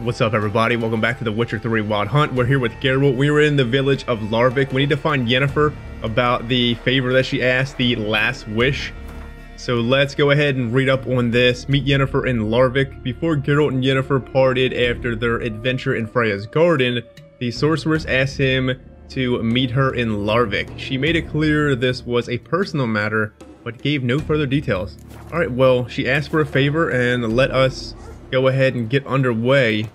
What's up, everybody? Welcome back to The Witcher 3 Wild Hunt. We're here with Geralt. We were in the village of Larvik. We need to find Yennefer about the favor that she asked, the last wish. So let's go ahead and read up on this. Meet Yennefer in Larvik. Before Geralt and Yennefer parted after their adventure in Freya's garden, the sorceress asked him to meet her in Larvik. She made it clear this was a personal matter, but gave no further details. Alright, well, she asked for a favor, and let us go ahead and get underway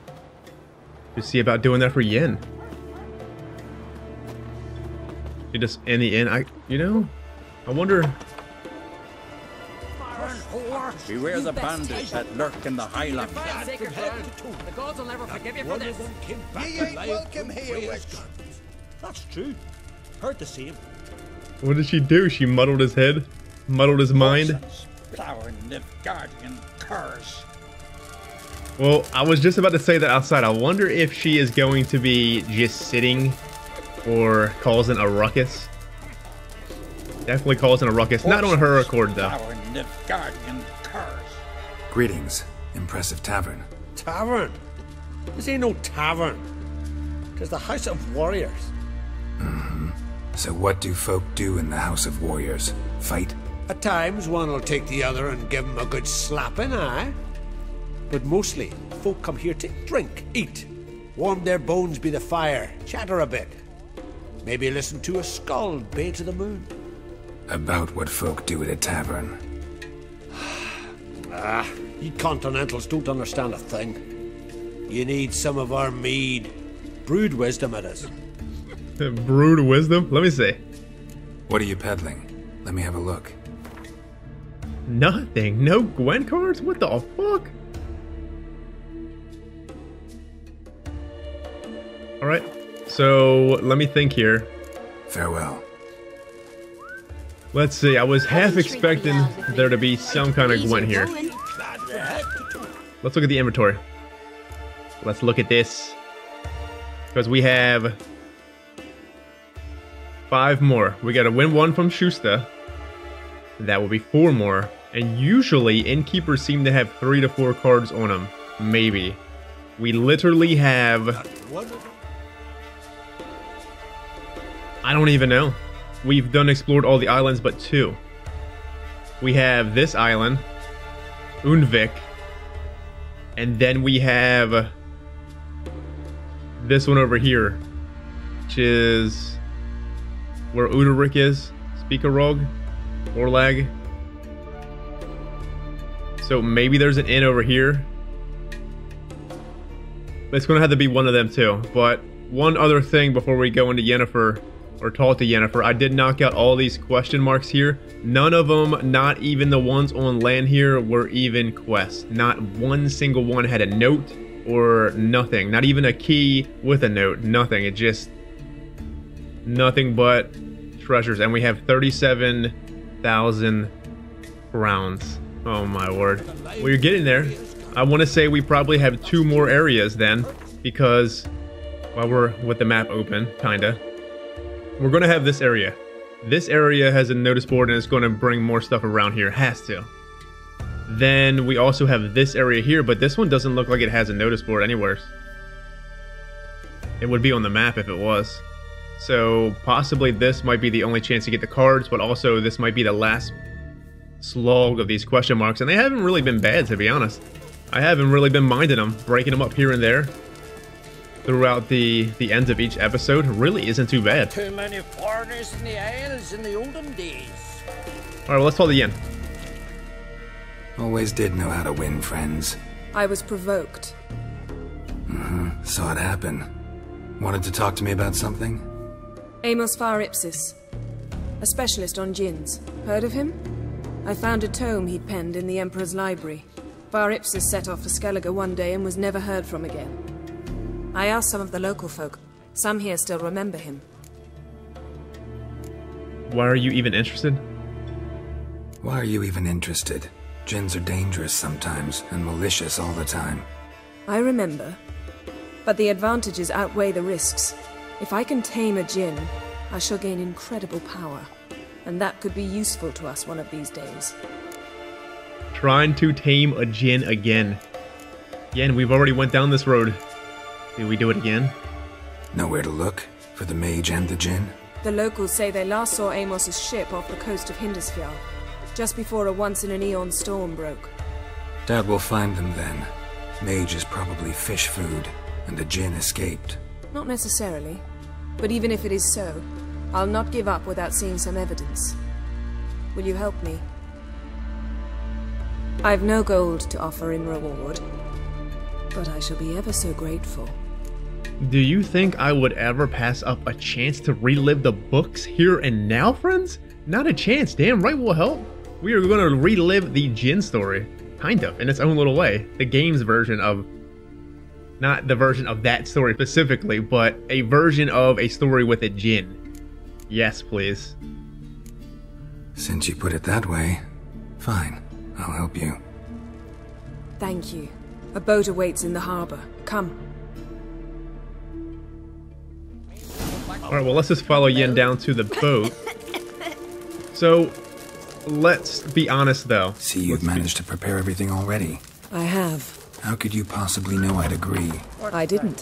to see about doing that for Yen. It just, in the end, I wonder. Beware the bandits that lurk in the Highlands. The gods will never forgive you for this. Ye ain't welcome here. That's true. Heard the same. What did she do? She muddled his head, muddled his mind. Well, I was just about to say that outside. I wonder if she is going to be just sitting or causing a ruckus. Definitely causing a ruckus. Not on her accord, though. Greetings, impressive tavern. Tavern? This ain't no tavern. 'Tis the House of Warriors. Mm-hmm. So what do folk do in the House of Warriors? Fight? At times, one will take the other and give him a good slapping, aye? But mostly, folk come here to drink, eat, warm their bones by the fire, chatter a bit. Maybe listen to a skald bay to the moon. About what folk do at a tavern. Ah, you continentals don't understand a thing. You need some of our mead. Brewed wisdom it is. Brewed wisdom? Let me see. What are you peddling? Let me have a look. Nothing. No Gwent cards? What the fuck? All right, so let me think here. Farewell. Let's see, I was half expecting there to be some kind of Gwent here. Let's look at the inventory. Let's look at this. Because we have 5 more. We got to win 1 from Shusta. That will be 4 more. And usually, innkeepers seem to have 3 to 4 cards on them. Maybe. We literally have... I don't even know. We've explored all the islands but 2. We have this island, Undvik, and then we have this one over here, which is where Uderic is, Spikerog, Orlag. So maybe there's an inn over here. It's going to have to be one of them too. But one other thing before we go into Yennefer, or talk to Yennefer, I did knock out all these question marks here. None of them, not even the ones on land here, were even quests. Not one single one had a note or nothing. Not even a key with a note. Nothing. It just... nothing but treasures. And we have 37,000 crowns. Oh my word. Well, you're getting there. I want to say we probably have 2 more areas then, because while we're with the map open, kinda, we're gonna have this area. This area has a notice board and it's gonna bring more stuff around here. Has to. Then we also have this area here, but this one doesn't look like it has a notice board anywhere. It would be on the map if it was. So possibly this might be the only chance to get the cards, but also this might be the last slog of these question marks, and they haven't really been bad, to be honest. I haven't really been minding them, breaking them up here and there throughout the ends of each episode. Really isn't too bad. Too many foreigners in the isles in the olden days. All right, well, let's call the inn. Always did know how to win friends. I was provoked. Mm-hmm. Saw it happen. Wanted to talk to me about something? Amos Far Ipsis, a specialist on djinns. Heard of him? I found a tome he'd penned in the Emperor's library. Far Ipsis set off for Skellige one day and was never heard from again. I asked some of the local folk. Some here still remember him. Why are you even interested? Why are you even interested? Djinns are dangerous sometimes and malicious all the time. I remember. But the advantages outweigh the risks. If I can tame a djinn, I shall gain incredible power. And that could be useful to us one of these days. Trying to tame a djinn again. Again, we've already went down this road. Did we do it again? Nowhere to look for the mage and the djinn? The locals say they last saw Amos's ship off the coast of Hindarsfjall, just before a once-in-an-eon storm broke. Dad will find them then. Mage is probably fish food, and the djinn escaped. Not necessarily. But even if it is so, I'll not give up without seeing some evidence. Will you help me? I've no gold to offer in reward, but I shall be ever so grateful. Do you think I would ever pass up a chance to relive the books here and now, friends? Not a chance. Damn right we'll help. We are going to relive the djinn story, kind of, in its own little way. The game's version of... not the version of that story specifically, but a version of a story with a djinn. Yes, please. Since you put it that way, fine. I'll help you. Thank you. A boat awaits in the harbor. Come. Alright, well, let's just follow Yen down to the boat. So, let's be honest, though. See, you've managed to prepare everything already. I have. How could you possibly know I'd agree? I didn't.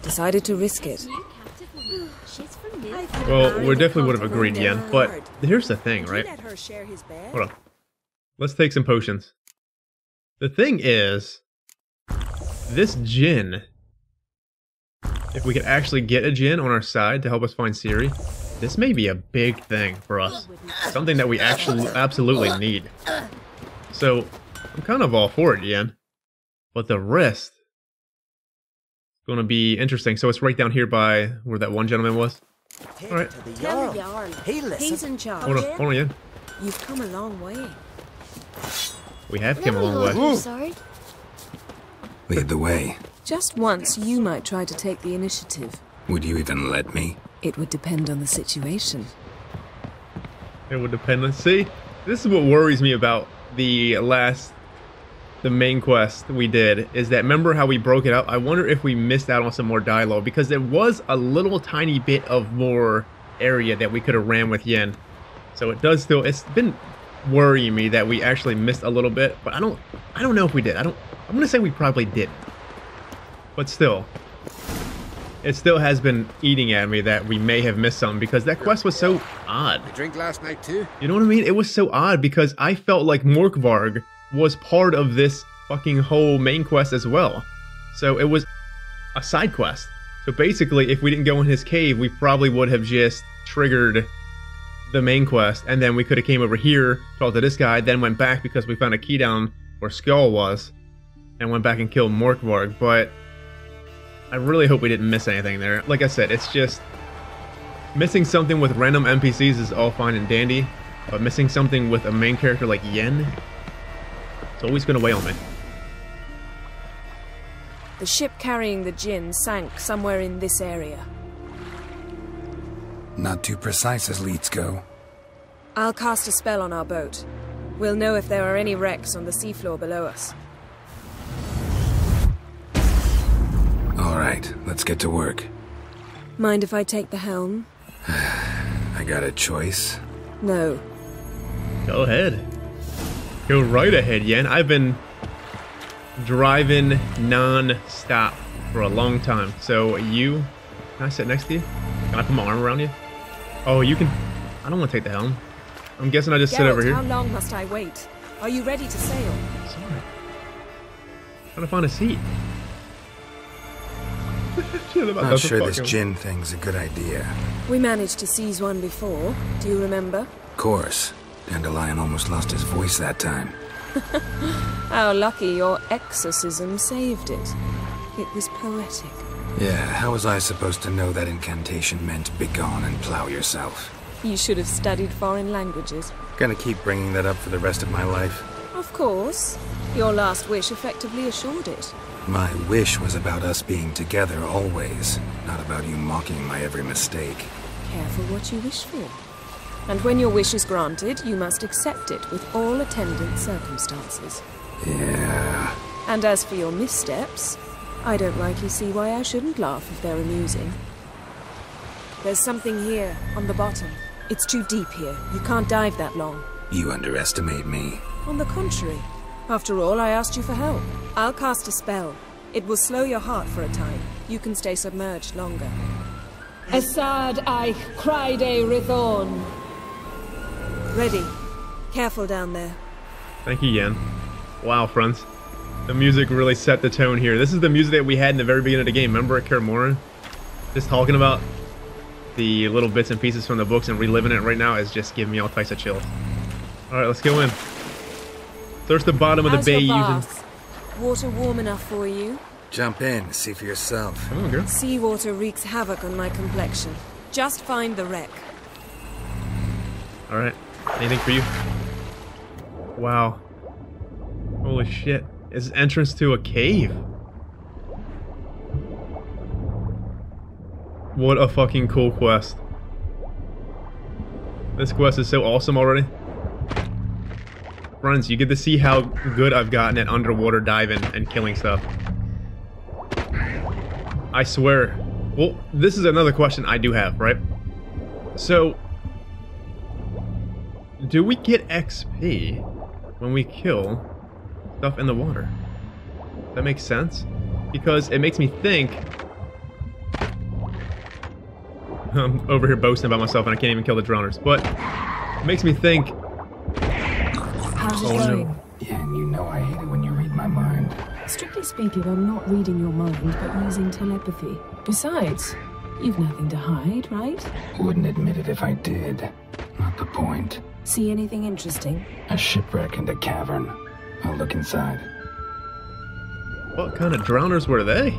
Decided to risk it. Well, we definitely would have agreed, Yen, but here's the thing, right? Hold on. Let's take some potions. The thing is, this djinn... if we could actually get a djinn on our side to help us find Ciri, this may be a big thing for us. Something that we actually absolutely need. So, I'm kind of all for it, Yen. But the rest is going to be interesting. So it's right down here by where that one gentleman was. Alright. He's in charge. Hold on, Yen. You've come a long way. We have come a long way. Lead the way. Just once, you might try to take the initiative. Would you even let me? It would depend on the situation. It would depend on... see, this is what worries me about the main quest we did, is that, remember how we broke it up? I wonder if we missed out on some more dialogue, because there was a little tiny bit of more area that we could have ran with Yen. So it does still... it's been worrying me that we actually missed a little bit, but I don't know if we did. I'm going to say we probably did. But still, it still has been eating at me that we may have missed some, because that quest was so odd. You drink last night too? You know what I mean? It was so odd because I felt like Morkvarg was part of this fucking whole main quest as well. So it was a side quest. So basically, if we didn't go in his cave, we probably would have just triggered the main quest, and then we could have came over here, talked to this guy, then went back because we found a key down where Skull was, and went back and killed Morkvarg. But I really hope we didn't miss anything there. Like I said, it's just... missing something with random NPCs is all fine and dandy, but missing something with a main character like Yen, it's always going to weigh on me. The ship carrying the djinn sank somewhere in this area. Not too precise as leads go. I'll cast a spell on our boat. We'll know if there are any wrecks on the seafloor below us. All right, let's get to work. Mind if I take the helm? I got a choice. No. Go ahead. Go right ahead, Yen. I've been driving non-stop for a long time. So you... can I sit next to you? Can I put my arm around you? Oh, you can... I don't want to take the helm. I'm guessing I just sit over here. How long must I wait? Are you ready to sail? Sorry. Trying to find a seat. Not sure this djinn thing's a good idea. We managed to seize one before, do you remember? Of course. Dandelion almost lost his voice that time. How lucky your exorcism saved it. It was poetic. Yeah, how was I supposed to know that incantation meant begone and plow yourself? You should have studied foreign languages. Gonna keep bringing that up for the rest of my life. Of course. Your last wish effectively assured it. My wish was about us being together always, not about you mocking my every mistake. Careful what you wish for. And when your wish is granted, you must accept it with all attendant circumstances. Yeah. And as for your missteps, I don't likely see why I shouldn't laugh if they're amusing. There's something here, on the bottom. It's too deep here. You can't dive that long. You underestimate me. On the contrary. After all, I asked you for help. I'll cast a spell. It will slow your heart for a time. You can stay submerged longer. Asad Eich Cride Rithorn. Ready. Careful down there. Thank you, Yen. Wow, friends. The music really set the tone here. This is the music that we had in the very beginning of the game. Remember at Kaer Morhen? Just talking about the little bits and pieces from the books and reliving it right now is just giving me all types of chills. Alright, let's go in. There's the bottom of the bay using... Water warm enough for you? Jump in, see for yourself. Oh, girl. Seawater wreaks havoc on my complexion. Just find the wreck. Alright. Anything for you? Wow. Holy shit. It's entrance to a cave. What a fucking cool quest. This quest is so awesome already. Friends, you get to see how good I've gotten at underwater diving and killing stuff. I swear. Well, this is another question I do have, right? So, do we get XP when we kill stuff in the water? That makes sense? Because it makes me think... I'm over here boasting about myself and I can't even kill the drowners, but it makes me think... Oh no. Yeah, and you know I hate it when you read my mind. Strictly speaking, I'm not reading your mind, but using telepathy. Besides, you've nothing to hide, right? Wouldn't admit it if I did. Not the point. See anything interesting? A shipwreck in the cavern. I'll look inside. What kind of drowners were they?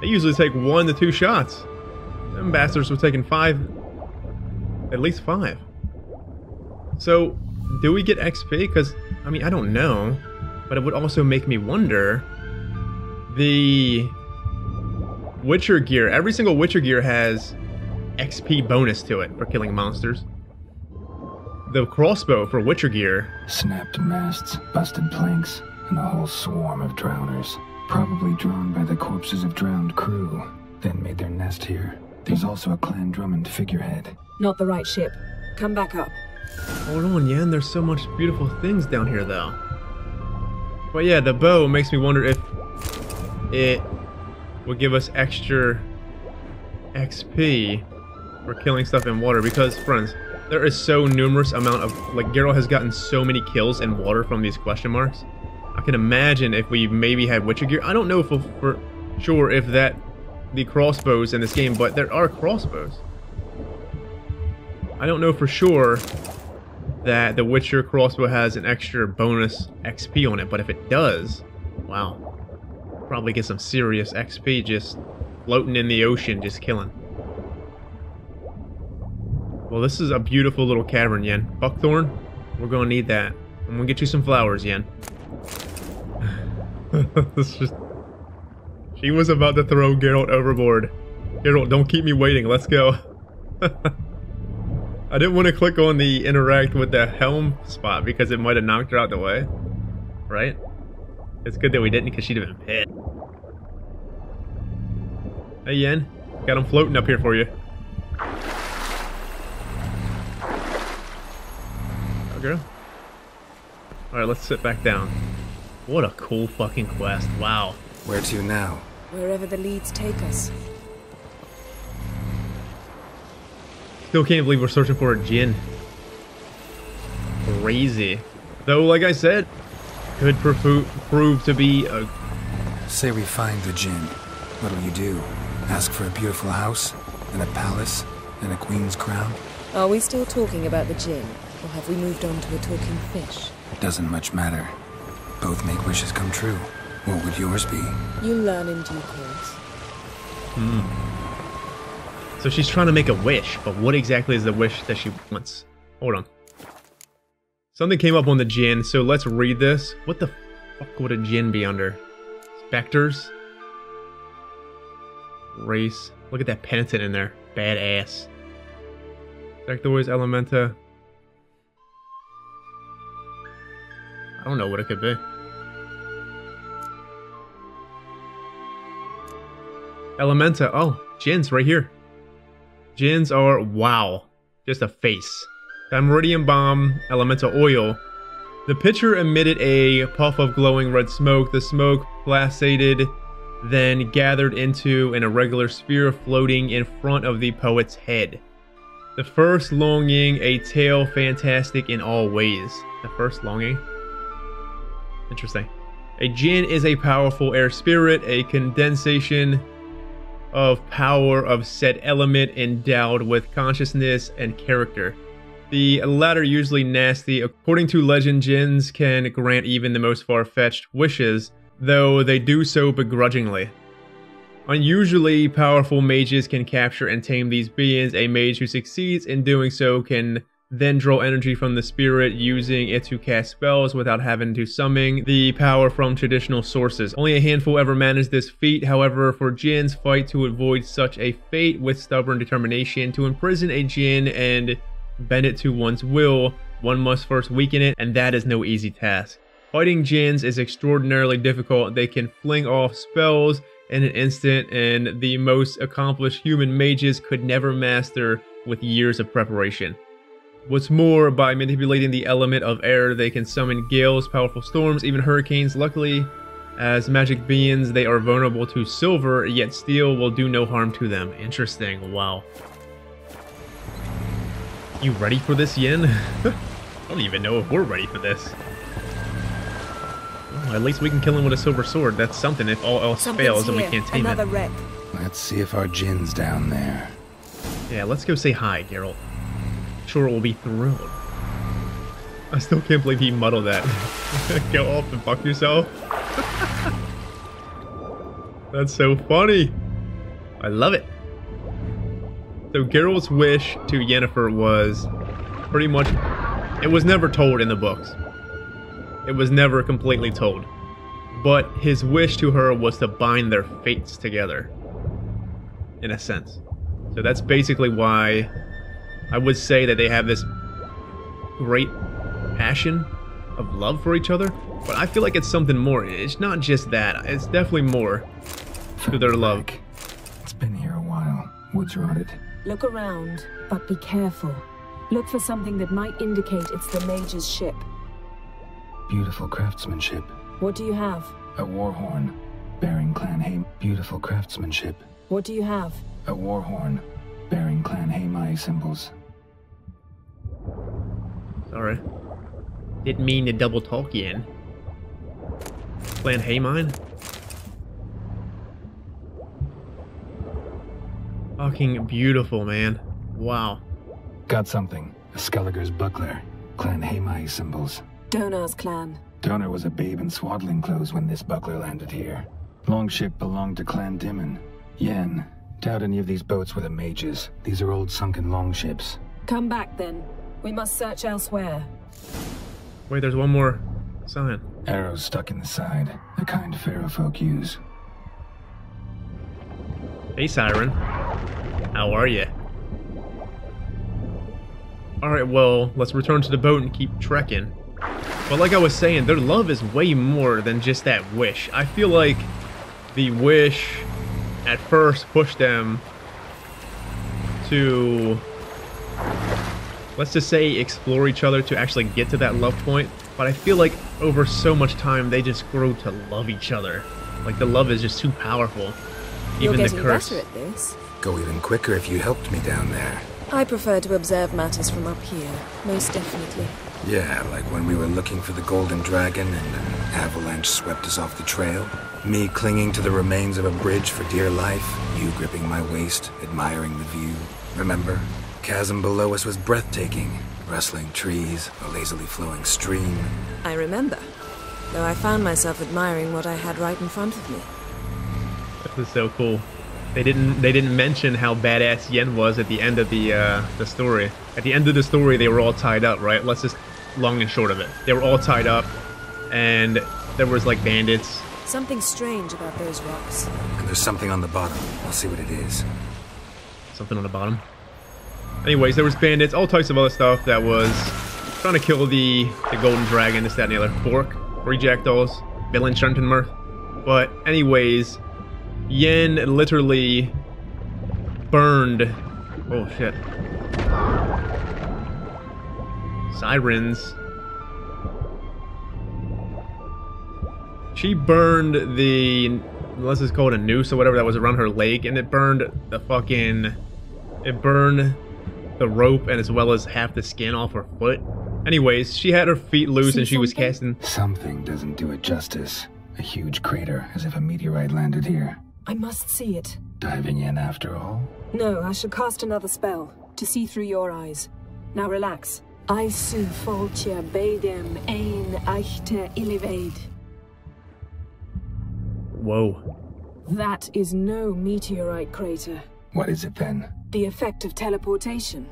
They usually take 1 to 2 shots. Them bastards were taking 5. At least 5. So, do we get XP? Because, I mean, I don't know. But it would also make me wonder... The... Witcher gear. Every single Witcher gear has XP bonus to it for killing monsters. The crossbow for Witcher gear. Snapped masts, busted planks, and a whole swarm of drowners. Probably drawn by the corpses of drowned crew. Then made their nest here. There's also a Clan Drummond figurehead. Not the right ship. Come back up. Hold on, Yen. There's so much beautiful things down here, though. But yeah, the bow makes me wonder if it will give us extra XP for killing stuff in water. Because, friends, there is so numerous amount of... Like, Geralt has gotten so many kills in water from these question marks. I can imagine if we maybe had Witcher gear. I don't know for sure if that... The crossbows in this game, but there are crossbows. I don't know for sure that the Witcher crossbow has an extra bonus XP on it, but if it does, wow, probably get some serious XP just floating in the ocean, just killing. Well, this is a beautiful little cavern, Yen. Buckthorn, we're gonna need that. I'm gonna get you some flowers, Yen. This just... She was about to throw Geralt overboard. Geralt, don't keep me waiting, let's go. I didn't want to click on the interact with the helm spot because it might have knocked her out the way. Right? It's good that we didn't because she'd have been pissed. Hey Yen, got him floating up here for you. Oh girl. Alright, let's sit back down. What a cool fucking quest, wow. Where to now? Wherever the leads take us. Still can't believe we're searching for a Djinn. Crazy. Though, like I said, could prove to be a... Say we find the Djinn. What'll you do? Ask for a beautiful house, and a palace, and a queen's crown? Are we still talking about the Djinn, or have we moved on to a talking fish? It doesn't much matter. Both make wishes come true. What would yours be? You learn in due course. Hmm. So she's trying to make a wish, but what exactly is the wish that she wants? Hold on. Something came up on the Djinn, so let's read this. What the fuck would a Djinn be under? Specters? Race. Look at that penitent in there. Badass. Sectors, Elementa. I don't know what it could be. Elementa. Oh, Djinns right here. Djinns are, wow, just a face. Dimeridium bomb, elemental oil. The pitcher emitted a puff of glowing red smoke. The smoke pulsated then gathered into an irregular sphere floating in front of the poet's head. The first longing, a tale fantastic in all ways. The first longing? Interesting. A Djinn is a powerful air spirit, a condensation of power of said element, endowed with consciousness and character. The latter usually nasty. According to legend, Djinns can grant even the most far-fetched wishes, though they do so begrudgingly. Unusually powerful mages can capture and tame these beings. A mage who succeeds in doing so can then draw energy from the spirit, using it to cast spells without having to summon the power from traditional sources. Only a handful ever managed this feat. However, for Djinns, fight to avoid such a fate with stubborn determination. To imprison a Djinn and bend it to one's will, one must first weaken it, and that is no easy task. Fighting Djinns is extraordinarily difficult. They can fling off spells in an instant, and the most accomplished human mages could never master with years of preparation. What's more, by manipulating the element of air, they can summon gales, powerful storms, even hurricanes. Luckily, as magic beings, they are vulnerable to silver, yet steel will do no harm to them. Interesting, wow. You ready for this, Yen? I don't even know if we're ready for this. Well, at least we can kill him with a silver sword. That's something. If all else fails, then we can't tame it. Let's see if our Djinn's down there. Yeah, let's go say hi, Geralt. Sure, we'll be thrilled. I still can't believe he muddled that. Go off and fuck yourself. That's so funny. I love it. So Geralt's wish to Yennefer was pretty much, it was never told in the books. It was never completely told. But his wish to her was to bind their fates together, in a sense. So that's basically why I would say that they have this great passion of love for each other. But I feel like it's something more. It's not just that. It's definitely more to their love. It's been here a while. Woods rotted. Look around, but be careful. Look for something that might indicate it's the Major's ship. Beautiful craftsmanship. What do you have? A warhorn. Bearing Clan Hay. Beautiful craftsmanship. What do you have? A warhorn. Bearing Clan Haymai symbols. Sorry. Didn't mean to double talk in. Clan Haymai? Fucking beautiful, man. Wow. Got something. A Skelliger's buckler. Clan Haymai symbols. Donar's clan. Donar was a babe in swaddling clothes when this buckler landed here. Longship belonged to Clan Dimon. Yen, doubt any of these boats were the mages. These are old sunken longships. Come back then. We must search elsewhere. Wait, there's one more sign. Arrows stuck in the side. The kind pharaoh folk use. Hey, Siren. How are you? Alright, well, let's return to the boat and keep trekking. But like I was saying, their love is way more than just that wish. I feel like the wish at first pushed them to, let's just say, explore each other to actually get to that love point. But I feel like over so much time, they just grow to love each other. Like, the love is just too powerful. Even the curse. You're getting better at this. Go even quicker if you helped me down there. I prefer to observe matters from up here, most definitely. Yeah, like when we were looking for the golden dragon and an avalanche swept us off the trail. Me clinging to the remains of a bridge for dear life. You gripping my waist, admiring the view. Remember? Chasm below us was breathtaking. Rustling trees, a lazily flowing stream. I remember. Though I found myself admiring what I had right in front of me. This is so cool. They didn't mention how badass Yen was at the end of the story. At the end of the story, they were all tied up, right? Let's just long and short of it. They were all tied up, and there was like bandits. Something strange about those rocks. And there's something on the bottom. I'll see what it is. Something on the bottom. Anyways, there was bandits, all types of other stuff that was trying to kill the golden dragon, this, that, and the other. Fork, three jackdaws, Bill and Shuntenmirth. But anyways, Yen literally burned. Oh shit. Sirens. She burned the let's just call it a noose or whatever that was around her leg, and it burned the fucking, it burned the rope and as well as half the skin off her foot. Anyways, she had her feet loose and she was casting. Something doesn't do it justice. A huge crater, as if a meteorite landed here. I must see it. Diving in after all? No, I shall cast another spell to see through your eyes. Now relax. Isu Foltia Badem Ein Eichte Ilivade. Whoa. That is no meteorite crater. What is it then? The effect of teleportation.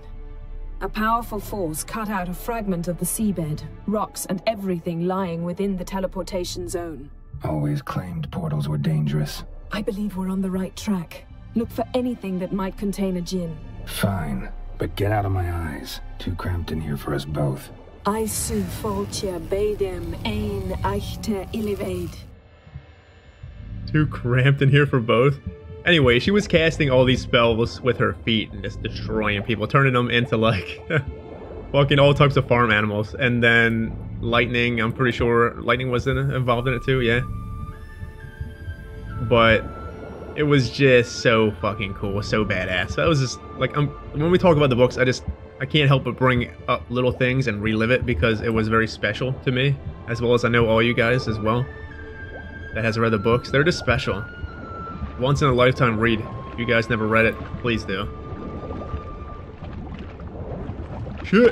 A powerful force cut out a fragment of the seabed, rocks and everything lying within the teleportation zone. Always claimed portals were dangerous. I believe we're on the right track. Look for anything that might contain a djinn. Fine, but get out of my eyes. Too cramped in here for us both. Isu Foltia Badem Ein Eichte Ilivade. Too cramped in here for both? Anyway, she was casting all these spells with her feet and just destroying people, turning them into, like, fucking all types of farm animals. And then lightning, I'm pretty sure lightning was involved in it too, yeah. But it was just so fucking cool, so badass. That was just, like, when we talk about the books, I can't help but bring up little things and relive it because it was very special to me, as well as I know all you guys as well that has read the books. They're just special. Once in a lifetime read. If you guys never read it, please do. Shit.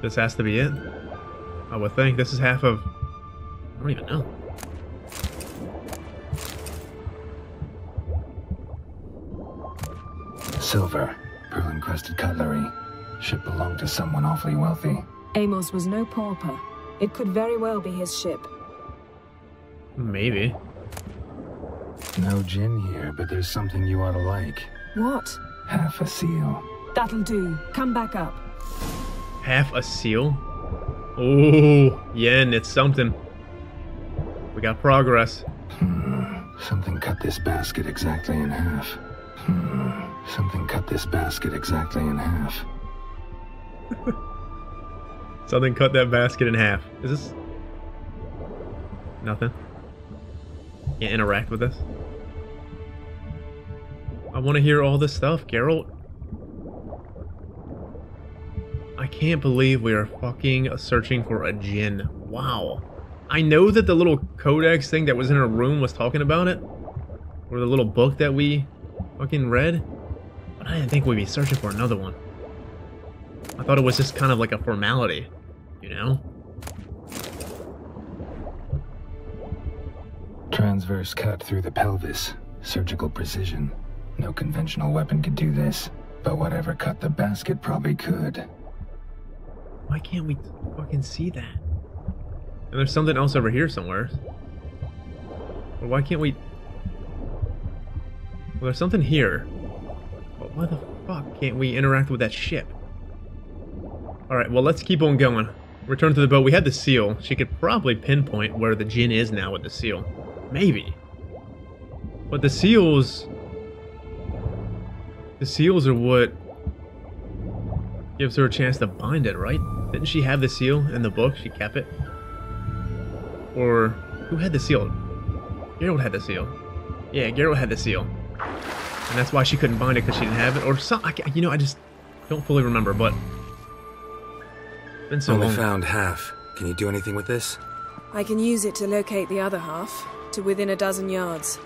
This has to be it. I would think this is half of. I don't even know. Silver, pearl encrusted cutlery. Ship belonged to someone awfully wealthy. Amos was no pauper. It could very well be his ship. Maybe. No djinn here, but there's something you ought to like. What? Half a seal. That'll do. Come back up. Half a seal? Ooh, Yen, it's something. We got progress. Something cut this basket exactly in half. Something cut this basket exactly in half. Something cut that basket in half. Is this nothing? Can't interact with this. I want to hear all this stuff, Geralt. I can't believe we are fucking searching for a djinn. Wow. I know that the little codex thing that was in her room was talking about it, or the little book that we fucking read, but I didn't think we'd be searching for another one. I thought it was just kind of like a formality. You know? Transverse cut through the pelvis. Surgical precision. No conventional weapon could do this, but whatever cut the basket probably could. Why can't we fucking see that? And there's something else over here somewhere. Or why can't we... Well, there's something here. But why the fuck can't we interact with that ship? Alright, well, let's keep on going. Return to the boat. We had the seal. She could probably pinpoint where the djinn is now with the seal. Maybe. But the seals... The seals are what gives her a chance to bind it, right? Didn't she have the seal in the book? She kept it? Or... Who had the seal? Geralt had the seal. Yeah, Geralt had the seal. And that's why she couldn't bind it, because she didn't have it. Or something. You know, I just don't fully remember, but... Been so only long. Found half. Can you do anything with this? I can use it to locate the other half, to within a dozen yards.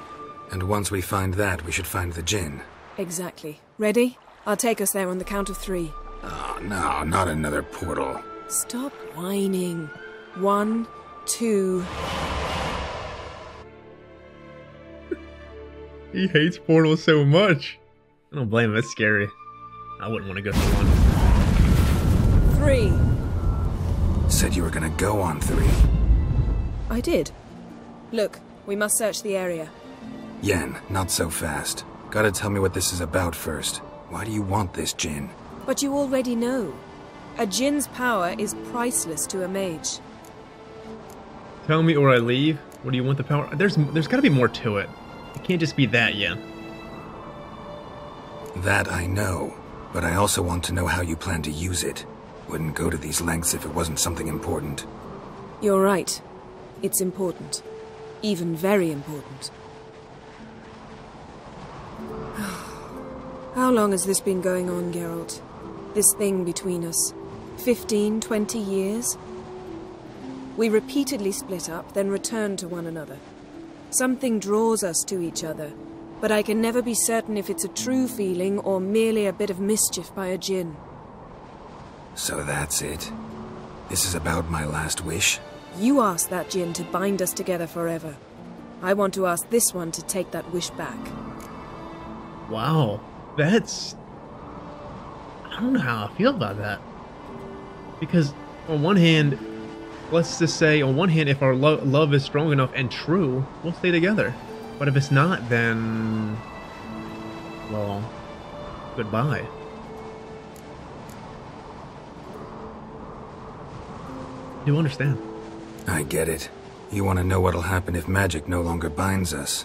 And once we find that, we should find the djinn. Exactly. Ready? I'll take us there on the count of three. Oh, no, not another portal. Stop whining. 1, 2... He hates portals so much. I don't blame him. It's scary. I wouldn't want to go through one. 3. Said you were gonna go on 3. I did. Look, we must search the area. Yen, not so fast. Gotta tell me what this is about first. Why do you want this djinn? But you already know. A djinn's power is priceless to a mage. Tell me or I leave. What do you want the power? There's gotta be more to it. It can't just be that, Yen. That I know, but I also want to know how you plan to use it. Wouldn't go to these lengths if it wasn't something important. You're right. It's important. Even very important. How long has this been going on, Geralt? This thing between us? 15, 20 years? We repeatedly split up, then return to one another. Something draws us to each other, but I can never be certain if it's a true feeling or merely a bit of mischief by a djinn. So that's it. This is about my last wish? You asked that djinn to bind us together forever. I want to ask this one to take that wish back. Wow. That's... I don't know how I feel about that. Because on one hand, let's just say, on one hand, if our love is strong enough and true, we'll stay together. But if it's not, then... well... goodbye. You understand. I get it. You want to know what'll happen if magic no longer binds us.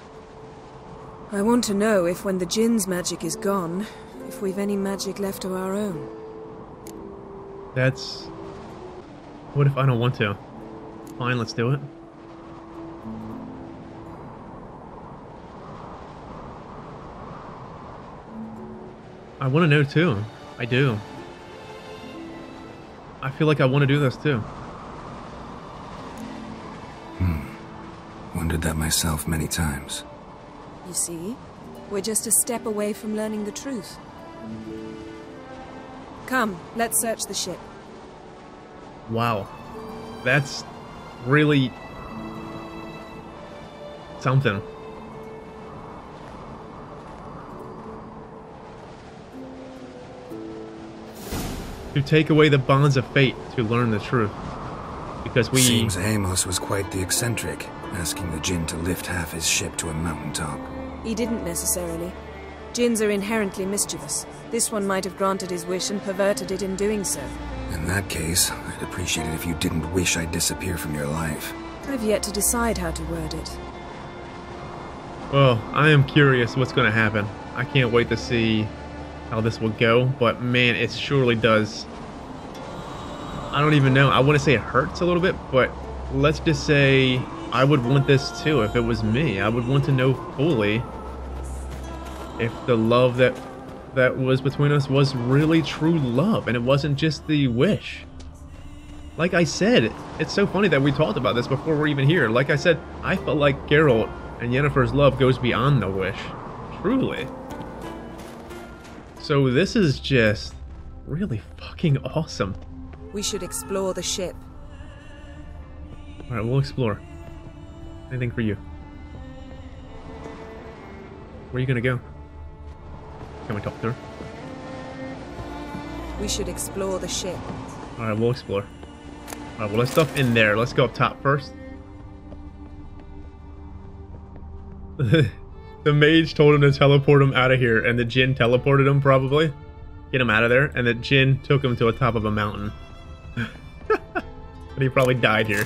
I want to know if when the djinn's magic is gone, if we've any magic left of our own. That's... what if I don't want to? Fine, let's do it. I want to know too. I do. I feel like I want to do this too. Wondered that myself many times. You see, we're just a step away from learning the truth. Come, let's search the ship. Wow. That's really... something. To take away the bonds of fate, to learn the truth. Because we... seems Amos was quite the eccentric, asking the djinn to lift half his ship to a mountaintop. He didn't necessarily. Djinns are inherently mischievous. This one might have granted his wish and perverted it in doing so. In that case, I'd appreciate it if you didn't wish I'd disappear from your life. I've yet to decide how to word it. Well, I am curious what's going to happen. I can't wait to see how this will go, but man, it surely does. I don't even know. I want to say it hurts a little bit, but let's just say I would want this too if it was me. I would want to know fully if the love that was between us was really true love and it wasn't just the wish. Like I said, it's so funny that we talked about this before we're even here. Like I said, I felt like Geralt and Yennefer's love goes beyond the wish. Truly. So this is just really fucking awesome. We should explore the ship. Alright, we'll explore. Anything for you? Where are you gonna go? Can we talk to her? We should explore the ship. Alright, we'll explore. Alright, well, there's stuff in there. Let's go up top first. The mage told him to teleport him out of here, and the djinn teleported him, probably. Get him out of there, and the djinn took him to the top of a mountain. But he probably died here.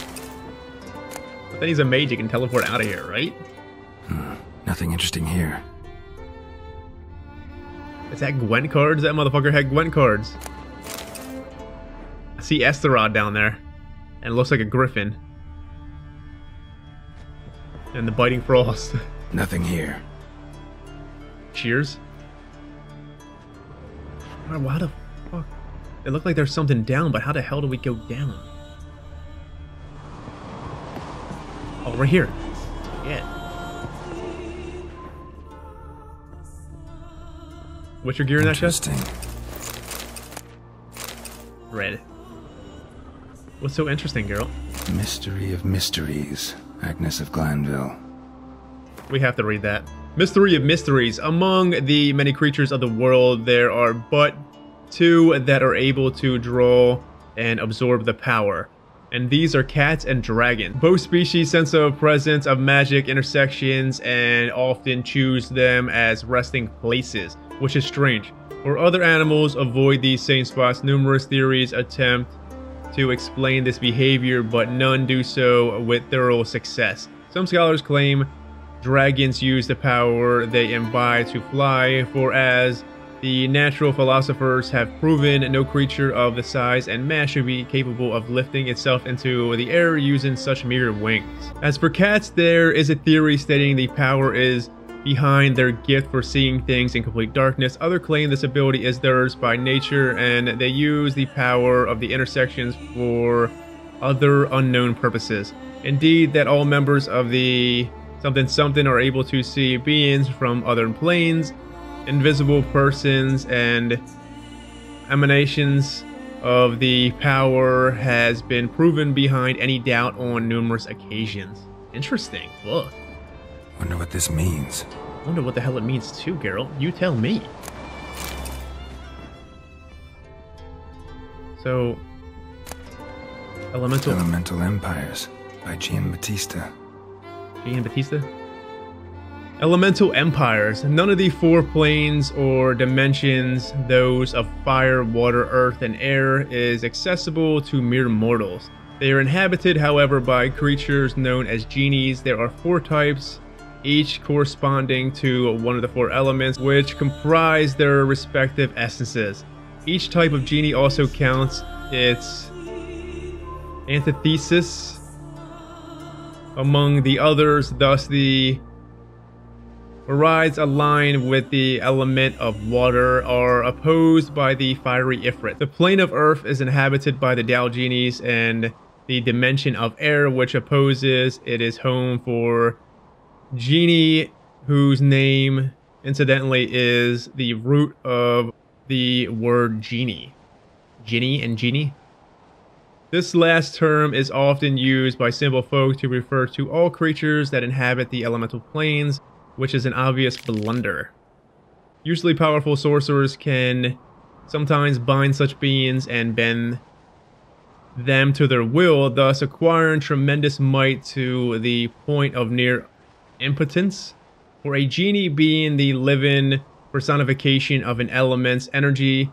But then he's a mage, he can teleport out of here, right? Nothing interesting here. Is that Gwent cards? That motherfucker had Gwent cards. I see Esterod down there, and it looks like a griffin. And the biting frost. Nothing here. Cheers. Why the fuck? It looked like there's something down, but how the hell do we go down? Oh, right here. Yeah. What's your gear in that chest? Red. What's so interesting, Geralt? Mystery of mysteries, Agnes of Glanville. We have to read that. Mystery of mysteries. Among the many creatures of the world, there are but two that are able to draw and absorb the power. And these are cats and dragons. Both species sense the presence of magic intersections and often choose them as resting places, which is strange. For other animals avoid these same spots. Numerous theories attempt to explain this behavior, but none do so with thorough success. Some scholars claim dragons use the power they imbibe to fly, for as The natural philosophers have proven no creature of the size and mass should be capable of lifting itself into the air using such meager wings. As for cats, there is a theory stating the power is behind their gift for seeing things in complete darkness. Others claim this ability is theirs by nature, and they use the power of the intersections for other unknown purposes. Indeed, that all members of the something-something are able to see beings from other planes, invisible persons, and emanations of the power has been proven behind any doubt on numerous occasions. Interesting. Look. Wonder what this means. Wonder what the hell it means too, Geralt. You tell me. So, Elemental Empires by Gian Batista. Gian Batista? Elemental Empires. None of the four planes or dimensions, those of fire, water, earth, and air, is accessible to mere mortals. They are inhabited, however, by creatures known as genies. There are four types, each corresponding to one of the four elements, which comprise their respective essences. Each type of genie also counts its antithesis among the others, thus the rides aligned with the element of water are opposed by the fiery Ifrit. The plane of Earth is inhabited by the Dalgenies, and the dimension of air, which opposes it, is home for Genie, whose name incidentally is the root of the word Genie. Genie and Genie. This last term is often used by simple folk to refer to all creatures that inhabit the elemental planes, which is an obvious blunder. Usually powerful sorcerers can sometimes bind such beings and bend them to their will, thus acquiring tremendous might to the point of near impotence. For a genie, being the living personification of an element's energy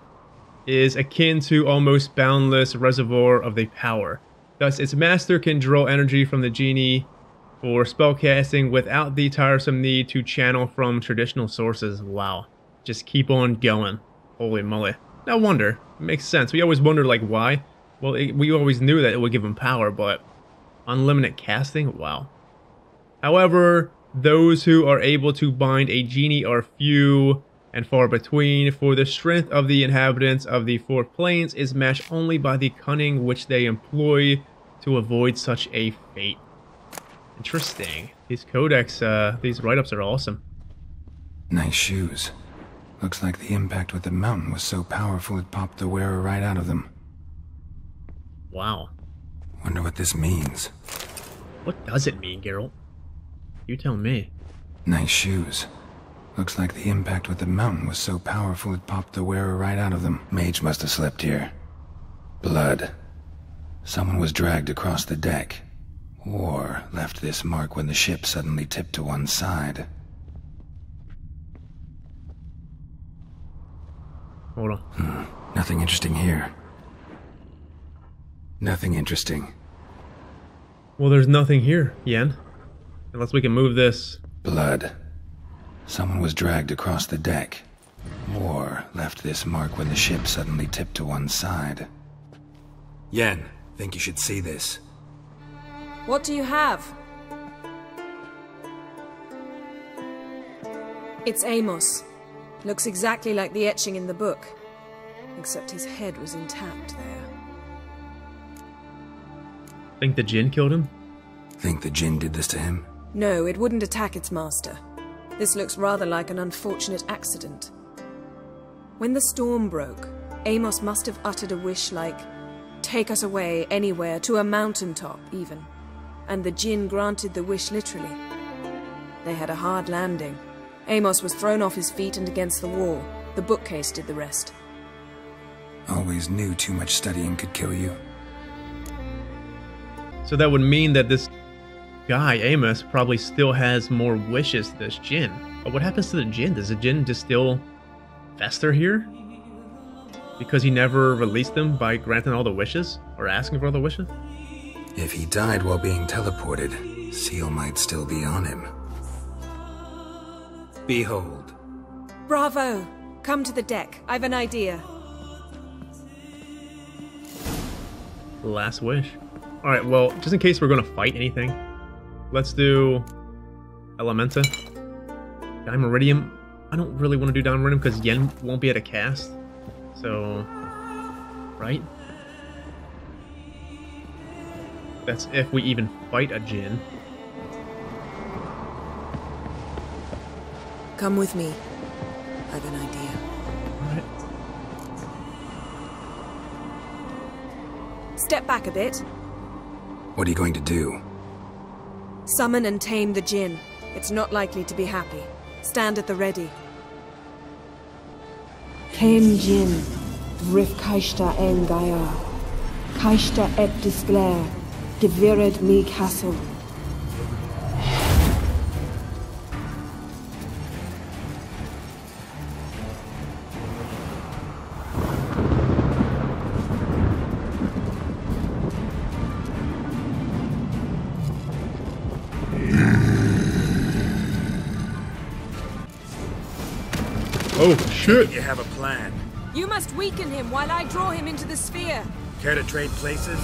is akin to almost boundless reservoir of the power. Thus its master can draw energy from the genie for spellcasting without the tiresome need to channel from traditional sources. Wow. Just keep on going. Holy moly. No wonder. It makes sense. We always wonder, like, why? Well, we always knew that it would give him power, but unlimited casting? Wow. However, those who are able to bind a genie are few and far between, for the strength of the inhabitants of the four planes is matched only by the cunning which they employ to avoid such a fate. Interesting. These codex, these write-ups are awesome. Nice shoes. Looks like the impact with the mountain was so powerful it popped the wearer right out of them. Wow. Wonder what this means. What does it mean, Geralt? You tell me. Nice shoes. Looks like the impact with the mountain was so powerful it popped the wearer right out of them. Mage must have slept here. Blood. Someone was dragged across the deck. War left this mark when the ship suddenly tipped to one side. Hold on. Nothing interesting here. Nothing interesting. Well, there's nothing here, Yen. Unless we can move this. Blood. Someone was dragged across the deck. War left this mark when the ship suddenly tipped to one side. Yen, think you should see this. What do you have? It's Amos. Looks exactly like the etching in the book. Except his head was intact there. Think the djinn killed him? Think the djinn did this to him? No, it wouldn't attack its master. This looks rather like an unfortunate accident. When the storm broke, Amos must have uttered a wish like, "Take us away, anywhere, to a mountaintop, even." And the djinn granted the wish literally. They had a hard landing. Amos was thrown off his feet and against the wall. The bookcase did the rest. Always knew too much studying could kill you. So that would mean that this guy, Amos, probably still has more wishes to this djinn. But what happens to the djinn? Does the djinn just still fester here? Because he never released them by granting all the wishes? Or asking for all the wishes? If he died while being teleported, seal might still be on him. Behold. Bravo! Come to the deck. I've an idea. Last wish. Alright, well, just in case we're gonna fight anything, let's do Elementa. Dimeridium. I don't really want to do Dimeridium because Yen won't be able to cast. So, right? That's if we even fight a Jin. Come with me. I have an idea. Alright. Step back a bit. What are you going to do? Summon and tame the Jinn. It's not likely to be happy. Stand at the ready. Tame Jinn. Rif Kaishta en Gaia. Kaishta et Disglare. Gevired mi Castle. Oh, shit! You have a plan. You must weaken him while I draw him into the sphere. Care to trade places?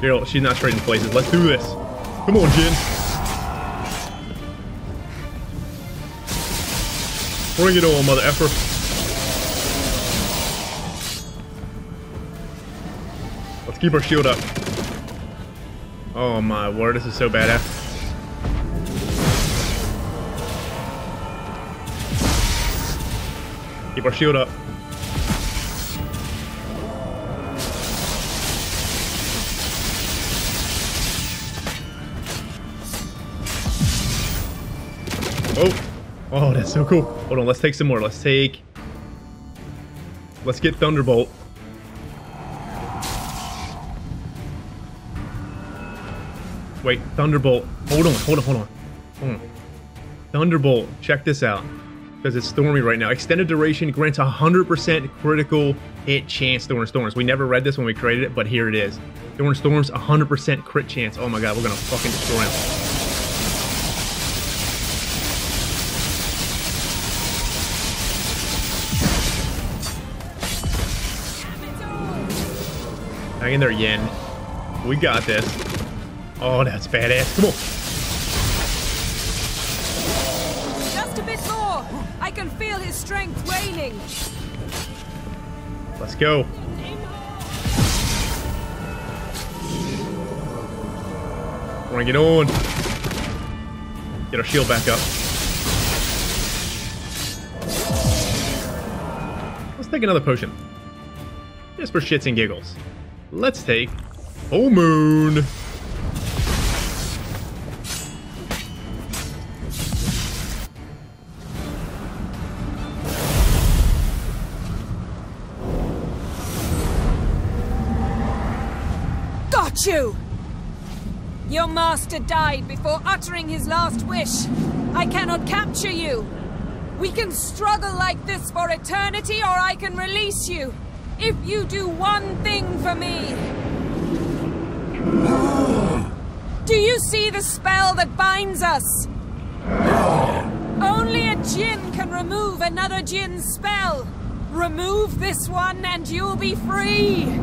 Geralt, she's not trading places. Let's do this. Come on, Jin. Bring it on, mother effer. Let's keep our shield up. Oh my word, this is so badass. Keep our shield up. Oh! Oh, that's so cool. Hold on, let's take some more. Let's get Thunderbolt. Wait, Thunderbolt. Hold on. Thunderbolt, check this out. Because it's stormy right now. Extended duration grants 100% critical hit chance during storms. We never read this when we created it, but here it is. During storms, 100% crit chance. Oh my god, we're gonna fucking destroy him. Hang in there, Yen. We got this. Oh, that's badass. Come on. I can feel his strength waning. Let's go. Bring it on. Get our shield back up. Let's take another potion. Just for shits and giggles. Let's take Full Moon. You. Your master died before uttering his last wish. I cannot capture you. We can struggle like this for eternity, or I can release you. If you do one thing for me. Do you see the spell that binds us? Only a Jinn can remove another Jinn's spell. Remove this one and you'll be free.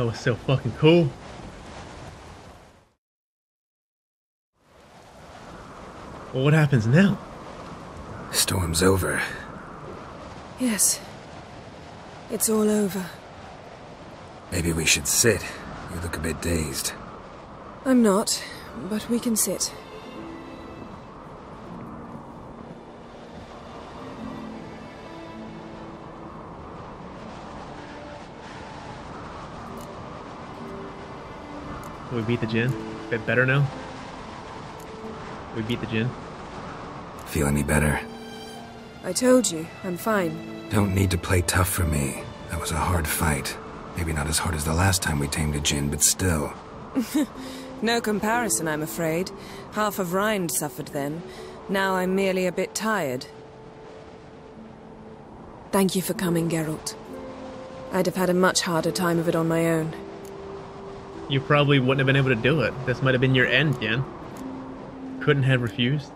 That was so fucking cool. Well, what happens now? Storm's over. Yes. It's all over. Maybe we should sit. You look a bit dazed. I'm not, but we can sit. We beat the Jinn. A bit better now. We beat the Jinn. Feeling any better? I told you, I'm fine. Don't need to play tough for me. That was a hard fight. Maybe not as hard as the last time we tamed a Jinn, but still. No comparison, I'm afraid. Half of Rhind suffered then. Now I'm merely a bit tired. Thank you for coming, Geralt. I'd have had a much harder time of it on my own. You probably wouldn't have been able to do it. This might have been your end, Gian. Couldn't have refused.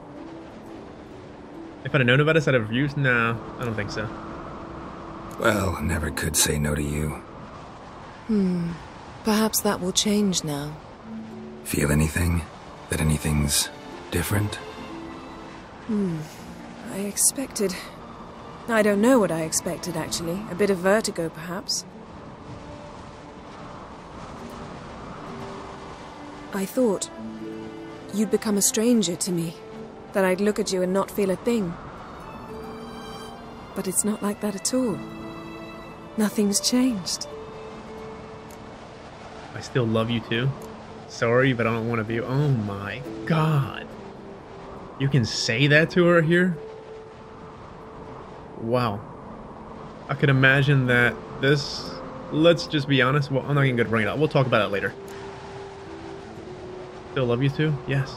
If I'd have known about us, I'd have refused? No, I don't think so. Well, I never could say no to you. Perhaps that will change now. Feel anything? That anything's different? I expected... I don't know what I expected, actually. A bit of vertigo, perhaps. I thought you'd become a stranger to me, that I'd look at you and not feel a thing. But it's not like that at all. Nothing's changed. I still love you too. Sorry, but I don't want to be... Oh my god. You can say that to her here? Wow. I could imagine that this... Let's just be honest. Well, I'm not even going to bring it up. We'll talk about it later. Still love you too? Yes.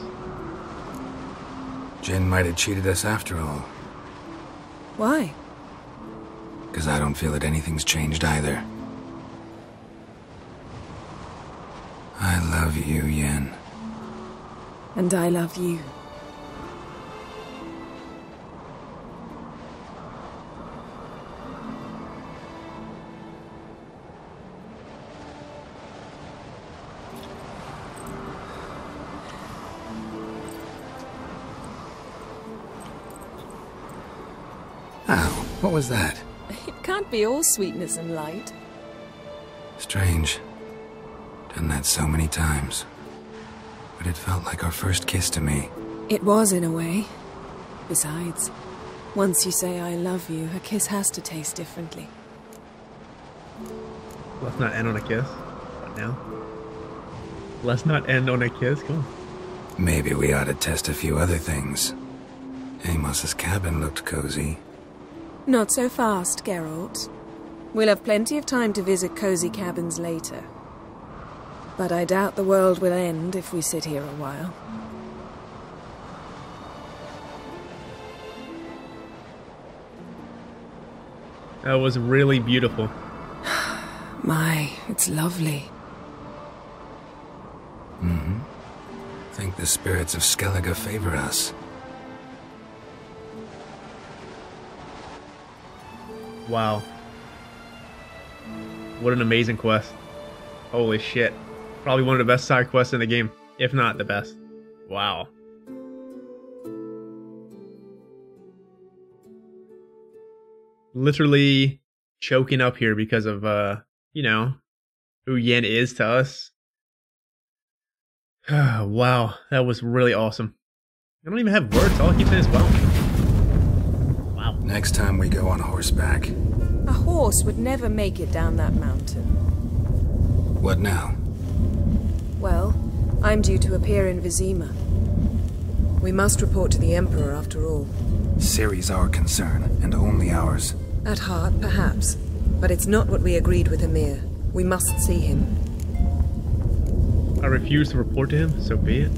Jin might have cheated us after all. Why? Because I don't feel that anything's changed either. I love you, Yen. And I love you. Ow, what was that? It can't be all sweetness and light. Strange. Done that so many times. But it felt like our first kiss to me. It was, in a way. Besides, once you say I love you, a kiss has to taste differently. Let's not end on a kiss. Right now. Let's not end on a kiss, come on. Maybe we ought to test a few other things. Amos's cabin looked cozy. Not so fast, Geralt. We'll have plenty of time to visit cozy cabins later. But I doubt the world will end if we sit here a while. That was really beautiful. My, it's lovely. Think the spirits of Skellige favor us. Wow. What an amazing quest. Holy shit. Probably one of the best side quests in the game, if not the best. Wow. Literally choking up here because of, you know, who Yen is to us. Wow, that was really awesome. I don't even have words, all I keep saying is wow. Next time we go on horseback. A horse would never make it down that mountain. What now? Well, I'm due to appear in Vizima. We must report to the Emperor after all. Ciri's our concern, and only ours. At heart, perhaps. But it's not what we agreed with Emir. We must see him. I refuse to report to him, so be it.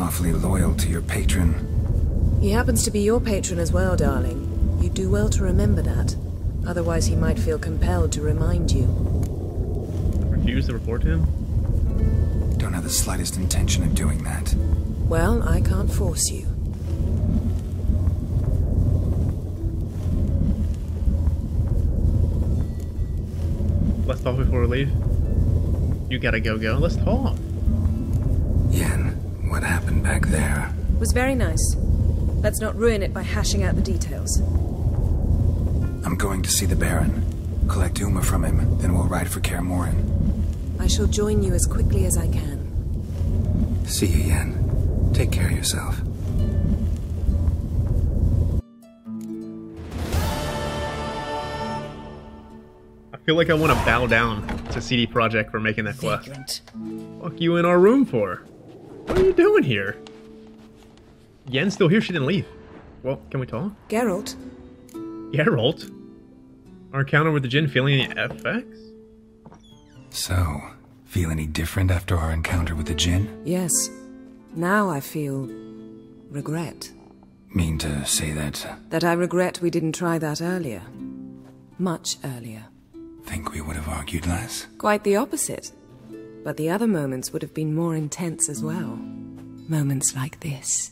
Awfully loyal to your patron. He happens to be your patron as well, darling. You do well to remember that. Otherwise he might feel compelled to remind you. Refuse to report to him? Don't have the slightest intention of doing that. Well, I can't force you. Let's talk before we leave. You gotta go. Let's talk. Yen, what happened back there? It was very nice. Let's not ruin it by hashing out the details. I'm going to see the Baron. Collect Uma from him, then we'll ride for Kaer Morhen. I shall join you as quickly as I can. See you, Yen. Take care of yourself. I feel like I want to bow down to CD Projekt for making that quest. Vagrant. Fuck you in our room for? What are you doing here? Yen's still here, she didn't leave. Well, can we talk? Geralt. Geralt? Our encounter with the Jinn feeling any effects? So, Feel any different after our encounter with the djinn? Yes. Now I feel... regret. Mean to say that... That I regret we didn't try that earlier. Much earlier. Think we would have argued less? Quite the opposite. But the other moments would have been more intense as well. Moments like this.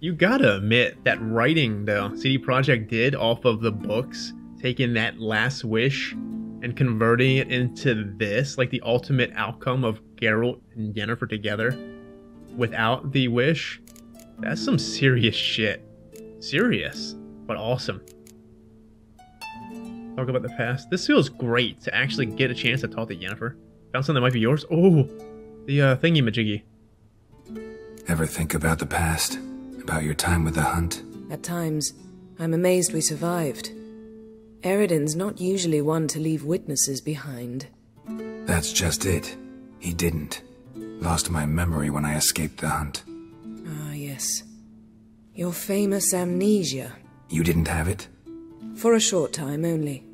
You gotta admit that writing, though, CD Projekt did off of the books, taking that last wish and converting it into this, like the ultimate outcome of Geralt and Yennefer together without the wish. That's some serious shit. Serious, but awesome. Talk about the past. This feels great to actually get a chance to talk to Yennefer. Found something that might be yours. Oh, the thingy-majiggy. Ever think about the past? About your time with the hunt? At times, I'm amazed we survived. Eredin's not usually one to leave witnesses behind. That's just it. He didn't. Lost my memory when I escaped the hunt. Ah, yes. Your famous amnesia. You didn't have it? For a short time only.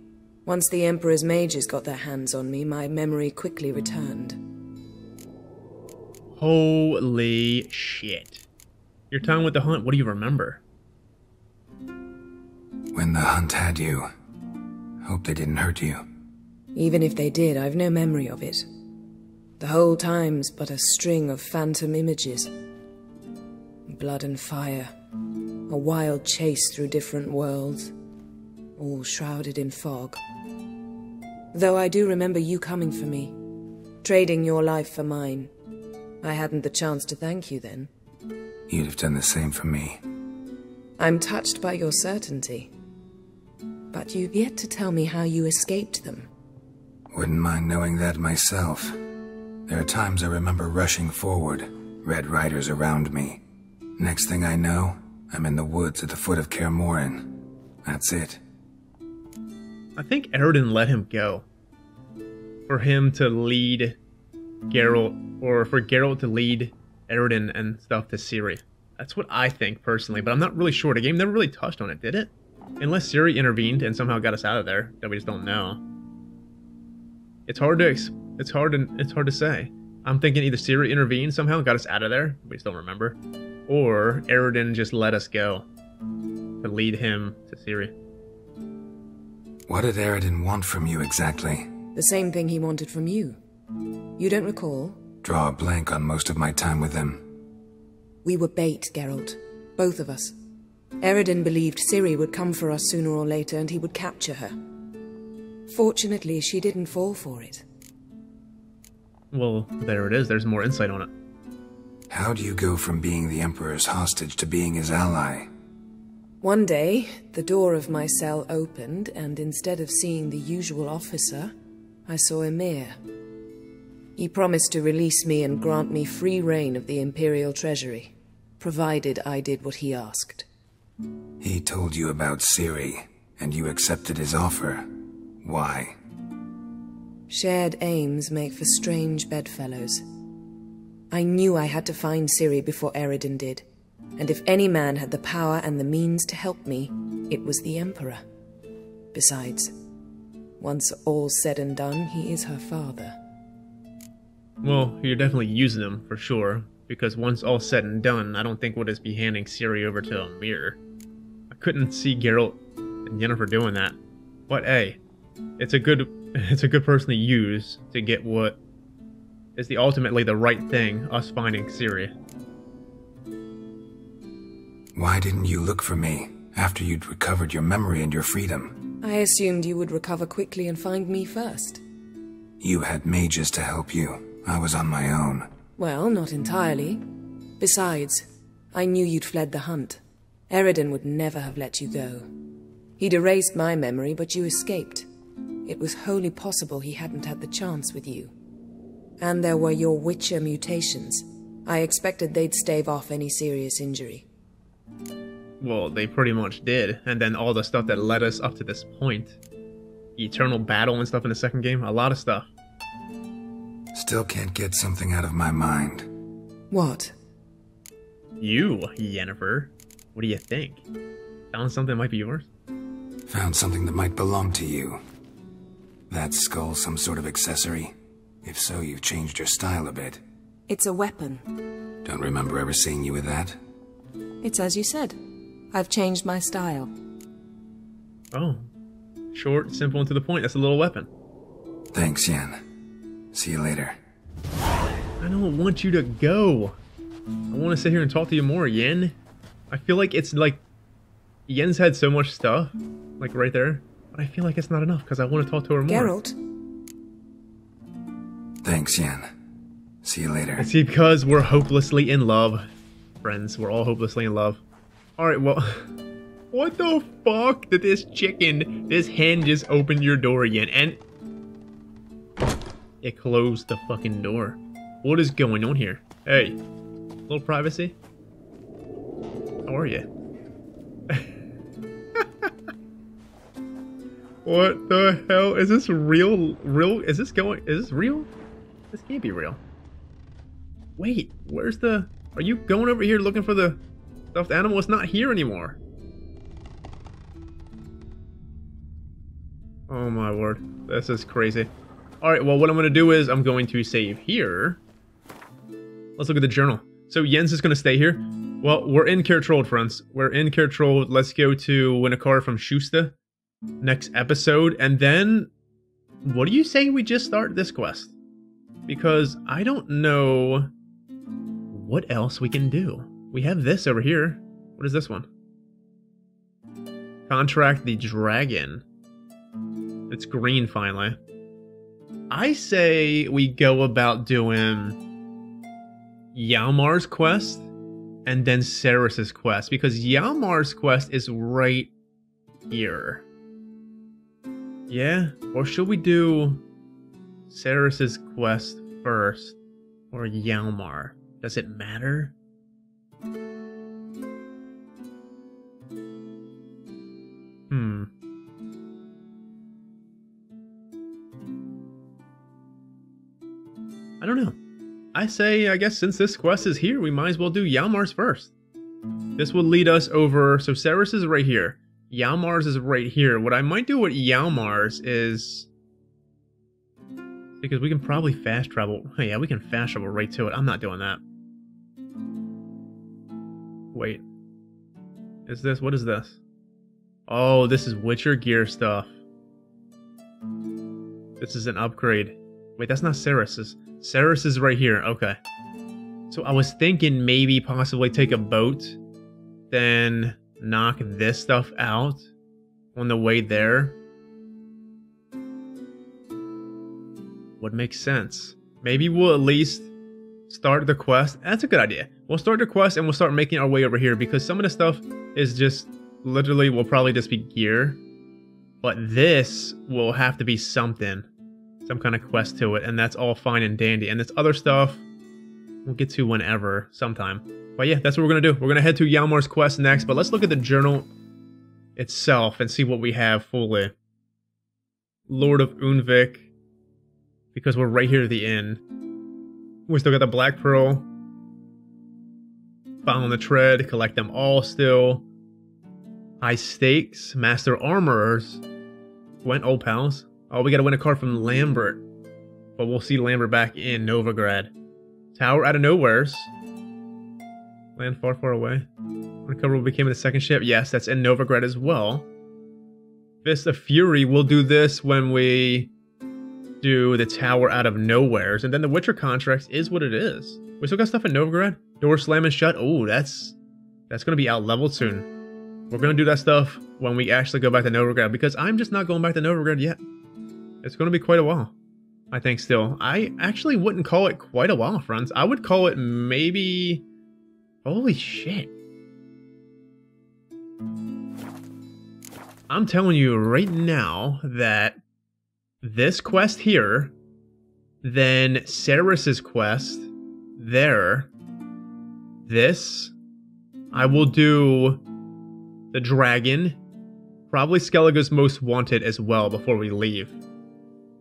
Once the Emperor's mages got their hands on me, my memory quickly returned. Holy shit. Your time with the hunt, what do you remember? When the hunt had you, hope they didn't hurt you. Even if they did, I've no memory of it. The whole time's but a string of phantom images. Blood and fire. A wild chase through different worlds. All shrouded in fog. Though I do remember you coming for me. Trading your life for mine. I hadn't the chance to thank you then. You'd have done the same for me. I'm touched by your certainty. But you've yet to tell me how you escaped them. Wouldn't mind knowing that myself. There are times I remember rushing forward, red riders around me. Next thing I know, I'm in the woods at the foot of Kaer Morhen. That's it. I think Eredin let him go. For him to lead Geralt, or for Geralt to lead Eredin and stuff to Ciri. That's what I think, personally, but I'm not really sure. The game never really touched on it, did it? Unless Ciri intervened and somehow got us out of there, that we just don't know. It's hard to say. I'm thinking either Ciri intervened somehow and got us out of there, we just don't remember, or Eredin just let us go to lead him to Ciri. What did Eredin want from you exactly? The same thing he wanted from you. You don't recall? Draw a blank on most of my time with him. We were bait, Geralt. Both of us. Eredin believed Ciri would come for us sooner or later and he would capture her. Fortunately, she didn't fall for it. Well, there it is. There's more insight on it. How do you go from being the Emperor's hostage to being his ally? One day, the door of my cell opened, and instead of seeing the usual officer, I saw Emir. He promised to release me and grant me free reign of the Imperial Treasury, provided I did what he asked. He told you about Ciri, and you accepted his offer. Why? Shared aims make for strange bedfellows. I knew I had to find Ciri before Eredin did. And if any man had the power and the means to help me, it was the Emperor. Besides, once all's said and done, he is her father. Well, you're definitely using him, for sure. Because once all's said and done, I don't think we'll just be handing Ciri over to Emir. I couldn't see Geralt and Yennefer doing that. But hey, it's a good person to use to get what is the ultimately the right thing, us finding Ciri. Why didn't you look for me, after you'd recovered your memory and your freedom? I assumed you would recover quickly and find me first. You had mages to help you. I was on my own. Well, not entirely. Besides, I knew you'd fled the hunt. Eredin would never have let you go. He'd erased my memory, but you escaped. It was wholly possible he hadn't had the chance with you. And there were your Witcher mutations. I expected they'd stave off any serious injury. Well, they pretty much did, and then all the stuff that led us up to this point. Eternal battle and stuff in the second game, a lot of stuff. Still can't get something out of my mind. What? You, Yennefer. What do you think? Found something that might be yours? Found something that might belong to you. That skull some sort of accessory? If so, you've changed your style a bit. It's a weapon. Don't remember ever seeing you with that. It's as you said. I've changed my style. Oh. Short, simple, and to the point. That's a little weapon. Thanks, Yen. See you later. I don't want you to go. I want to sit here and talk to you more, Yen. I feel like it's like... Yen's had so much stuff, like right there. But I feel like it's not enough, because I want to talk to her more. Geralt. Thanks, Yen. See you later. It's because we're hopelessly in love. Friends, we're all hopelessly in love. Alright, well... What the fuck did this chicken, this hen just open your door again? And... it closed the fucking door. What is going on here? Hey. A little privacy? How are you? What the hell? Is this real? Is this real? This can't be real. Wait, where's the... are you going over here looking for the stuffed animal? It's not here anymore. Oh my word. This is crazy. Alright, well what I'm going to do is I'm going to save here. Let's look at the journal. So Yen's just going to stay here. Well, we're in Kaer Trolde, friends. We're in Kaer Trolde. Let's go to Vinokar from Shusta next episode. And then, what do you say we just start this quest? Because I don't know what else we can do. We have this over here. What is this one? Contract the dragon. It's green, finally. I say we go about doing Hjalmar's quest and then Ceres's quest, because Hjalmar's quest is right here. Yeah? Or should we do Ceres's quest first or Hjalmar? Does it matter? Hmm. I don't know. I say, I guess since this quest is here, we might as well do Hjalmar's first. This will lead us over, so Ceres is right here. Hjalmar's is right here. What I might do with Hjalmar's is... because we can probably fast travel. Oh yeah, we can fast travel right to it. I'm not doing that. Wait. Is this... what is this? Oh, this is Witcher gear stuff. This is an upgrade. Wait, that's not Ceres's. Ceres is right here. Okay. So I was thinking maybe possibly take a boat, then knock this stuff out on the way there. Would make sense. Maybe we'll at least start the quest. That's a good idea. We'll start the quest and we'll start making our way over here, because some of the stuff is just literally will probably just be gear. But this will have to be something. Some kind of quest to it, and that's all fine and dandy. And this other stuff, we'll get to whenever, sometime. But yeah, that's what we're going to do. We're going to head to Hjalmar's quest next, but let's look at the journal itself and see what we have fully. Lord of Undvik, because we're right here at the inn. We still got the Black Pearl. Found the Tread, collect them all still. High Stakes, Master Armorers. Gwent Old Pals. Oh, we gotta win a card from Lambert. But we'll see Lambert back in Novigrad. Tower out of nowheres. Land far, far away. Recover what became of the second ship. Yes, that's in Novigrad as well. Fist of Fury. We'll do this when we do the Tower out of nowheres. And then the Witcher Contracts is what it is. We still got stuff in Novigrad. Door slamming shut. Oh, that's gonna be out-leveled soon. We're gonna do that stuff when we actually go back to Novigrad. Because I'm just not going back to Novigrad yet. It's going to be quite a while, I think still. I actually wouldn't call it quite a while, friends. I would call it maybe... holy shit. I'm telling you right now that this quest here, then Ceres's quest there, this, I will do the dragon, probably Skellige's Most Wanted as well before we leave.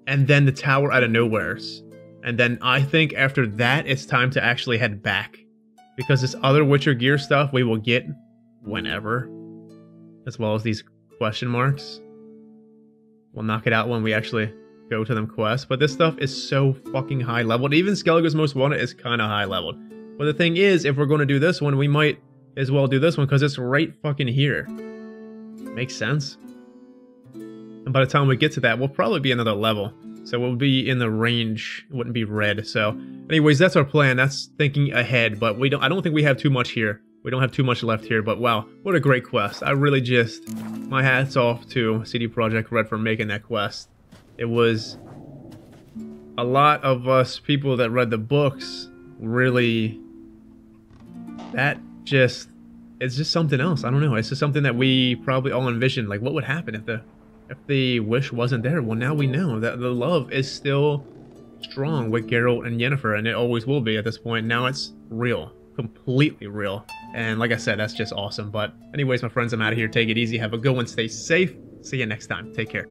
And then the Tower out of nowheres. And then I think after that, it's time to actually head back. Because this other Witcher gear stuff we will get whenever. As well as these question marks. We'll knock it out when we actually go to them quests, but this stuff is so fucking high leveled. Even Skellige's Most Wanted is kind of high leveled. But the thing is, if we're going to do this one, we might as well do this one because it's right fucking here. Makes sense. And by the time we get to that, we'll probably be another level. So we'll be in the range. It wouldn't be red. So anyways, that's our plan. That's thinking ahead, but we don't. I don't think we have too much here. We don't have too much left here, but wow, what a great quest. I really just, my hat's off to CD Projekt Red for making that quest. It was a lot of us people that read the books really, that just, it's just something else. I don't know. It's just something that we probably all envisioned. Like, what would happen if the wish wasn't there? Well, now we know that the love is still strong with Geralt and Yennefer, and it always will be at this point. Now it's real. Completely real. And like I said, that's just awesome. But anyways, my friends, I'm out of here. Take it easy. Have a good one. Stay safe. See you next time. Take care.